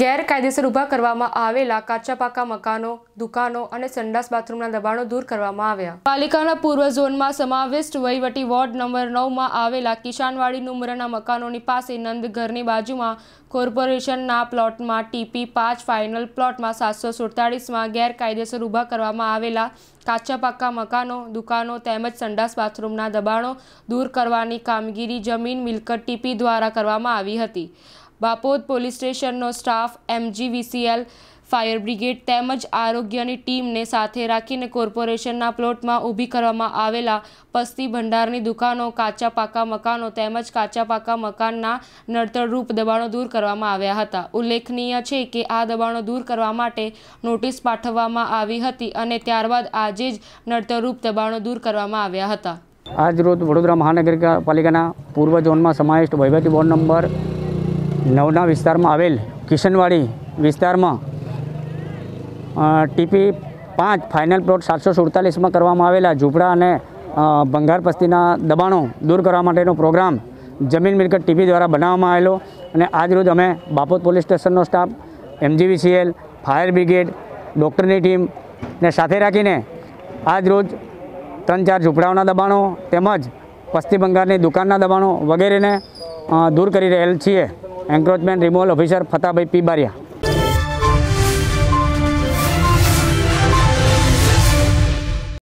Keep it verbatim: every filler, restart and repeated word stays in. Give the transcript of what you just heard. ગેરકાયદેસર ઊભા કરવામાં આવેલા કાચા પાકા મકાનો, દુકાનો અને સંડાસ બાથરૂમના દબાણો દૂર કરવામાં આવ્યા. પાલિકાના પૂર્વ ઝોનમાં સમાવિષ્ટ વહીવટી વોર્ડ નંબર નવ માં આવેલા કિશનવાડી નુમરાના મકાનોની પાસે નંદઘરની બાજુમાં કોર્પોરેશનના પ્લોટમાં ટીપી પાંચ ફાઇનલ પ્લોટમાં સાતસો સુડતાળીસમાં ગેરકાયદેસર ઊભા કરવામાં આવેલા કાચા પાકા મકાનો, દુકાનો તેમજ સંડાસ બાથરૂમના દબાણો દૂર કરવાની કામગીરી જમીન મિલકત ટીપી દ્વારા કરવામાં આવી હતી. Bapod police station staff MGVCL fire brigade तेमज आरोग्यनी टीम ने साथे राखीने कोर्पोरेशनना प्लॉट में ऊभी करवामां आवेला पस्ती भंडारनी दुकानों, काचा पाका मकानों तेमज काचा पाका मकानना नड़तररूप दबाणों दूर करवामां आव्या हता. उल्लेखनीय छे के आ दबाणों दूर करवा माटे नोटिस पाठववामां आवी हती अने त्यारबाद आजे ज नड़तररूप दबाणों दूर करवामां आव्या हता. आज रोज वडोदरा महानगरपालिकाना पूर्व झोनमा समाविष्ट वहीवटी वोर्ड नंबर नवना विस्तार में आवेल किशनवाड़ी विस्तार में टीपी पांच फाइनल प्लॉट सात सौ सुड़तालीस में करवामां आवेला झूपड़ा अने बंगार पस्तीना दबाणों दूर करवा माटेनो प्रोग्राम जमीन मिलकत टीपी द्वारा बनाववामां आवेलो अने आज रोज अमे बापोद पोलीस स्टेशननो स्टाफ एमजीवीसीएल फायर ब्रिगेड डॉक्टरनी टीम ने साथे राखीने आज रोज त्रण चार झूपड़ाओना दबाणों तेमज पस्ती बंगारनी दुकानना दबाणों वगैरेने दूर करी रहेल छीए. Encroachment removal officer Fatabhai P बारिया.